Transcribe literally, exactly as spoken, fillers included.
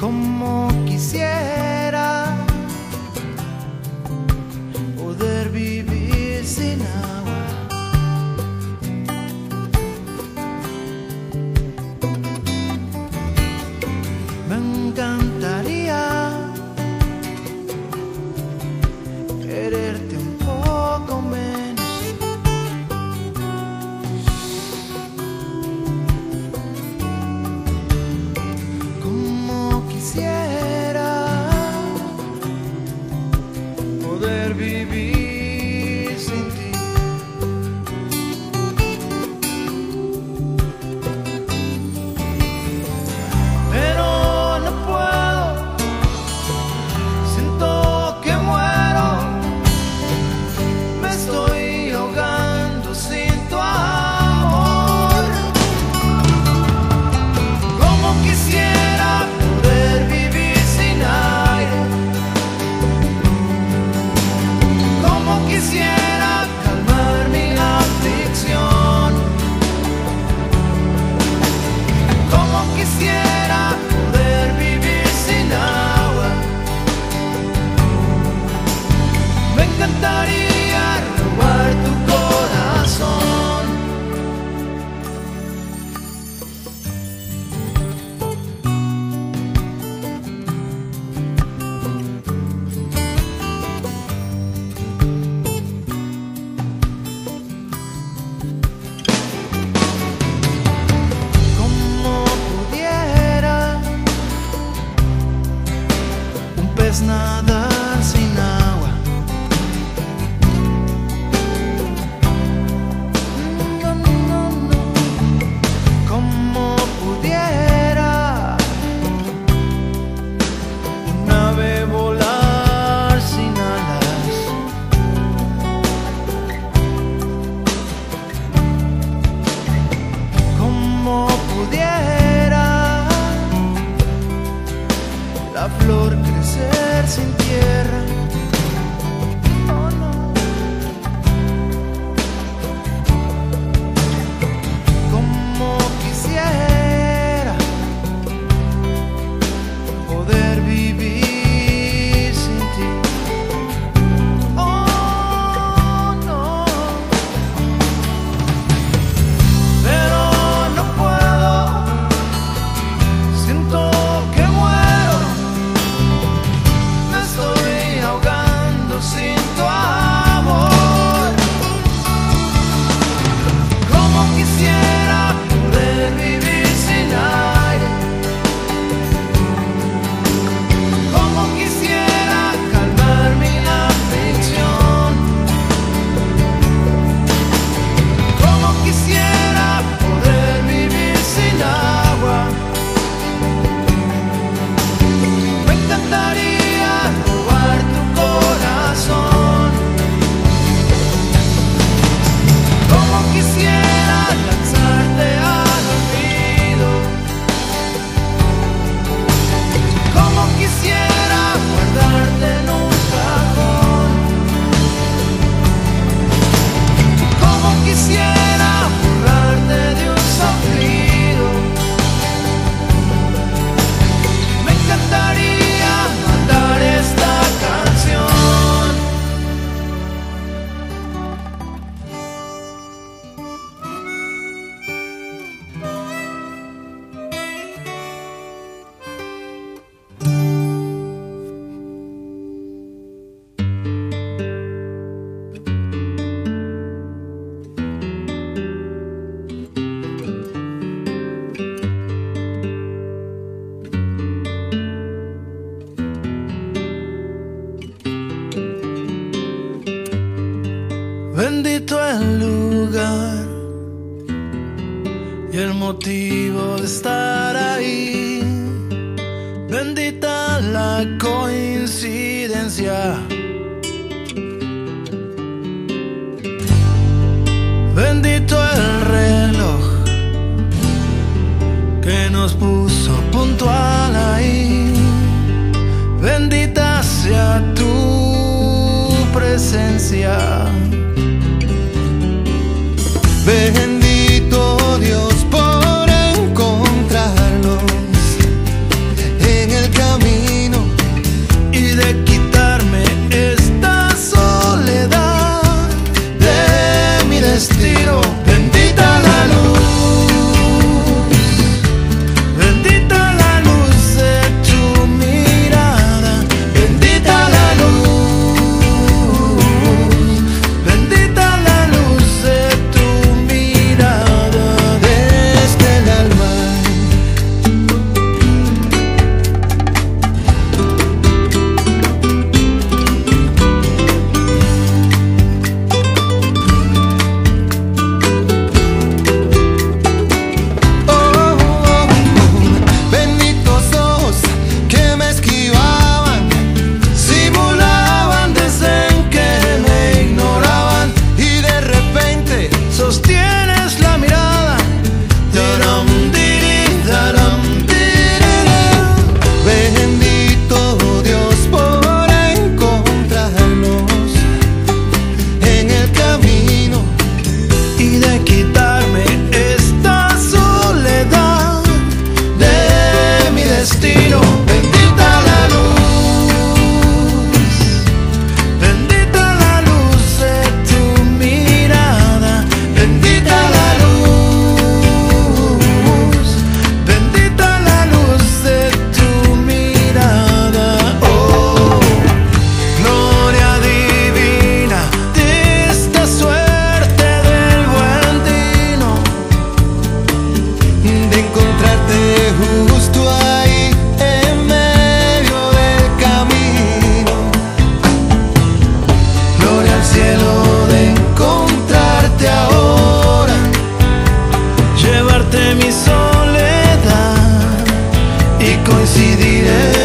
como quisiera poder vivir sin agua. Me encantaría quererte un poco menos, como quisiera poder vivir sin ti. Pero no puedo, siento que muero, me estoy ahogando sin tu amor. Como quisiera poder vivir sin aire, como quisiera calmar mi aflicción, como quisiera poder vivir sin agua. Me encantaría robar tu corazón. Como pudiera un pez nadar sin agua. No, no, no. Como pudiera un ave volar sin alas. Como pudiera la flor crecer sin tierra. Oh, no. Como quisiera poder vivir sin ti. Oh, no. Pero no puedo, siento que muero, me estoy ahogando sin tu amor. Como quisiera poder vivir sin aire, como quisiera calmar mi aflicción, como quisiera poder vivir sin agua. Me encantaría robar tu corazón. Como quisiera lanzarte al olvido, como quisiera guardarte en un cajón, como quisiera burlarte de un sonrido. Me encantaría matar esta canción. Bendito el lugar y el motivo de estar ahí. Bendita la coincidencia. Bendito el reloj que nos puso puntual ahí. Bendita sea tu presencia. Bendito Dios por encontrarnos en el decidiré.